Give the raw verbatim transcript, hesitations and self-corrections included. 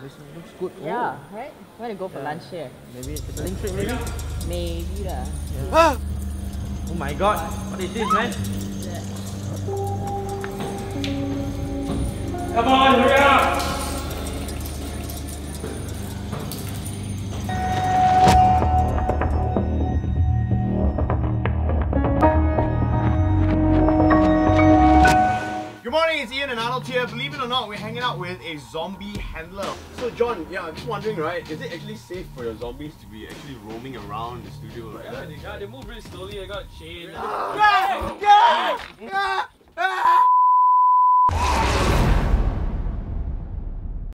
This looks good. Yeah, oh. Right? We're gonna go for yeah. lunch here. Maybe it's a link trip, maybe? Maybe, lah. Yeah. Ah! Oh my god, what is this, man? Yeah. Come on, hurry up! Here, believe it or not, we're hanging out with a zombie handler. So John, yeah, I'm just wondering, right, is it actually safe for your zombies to be actually roaming around the studio like yeah, that? They, yeah, they move really slowly, I got chained.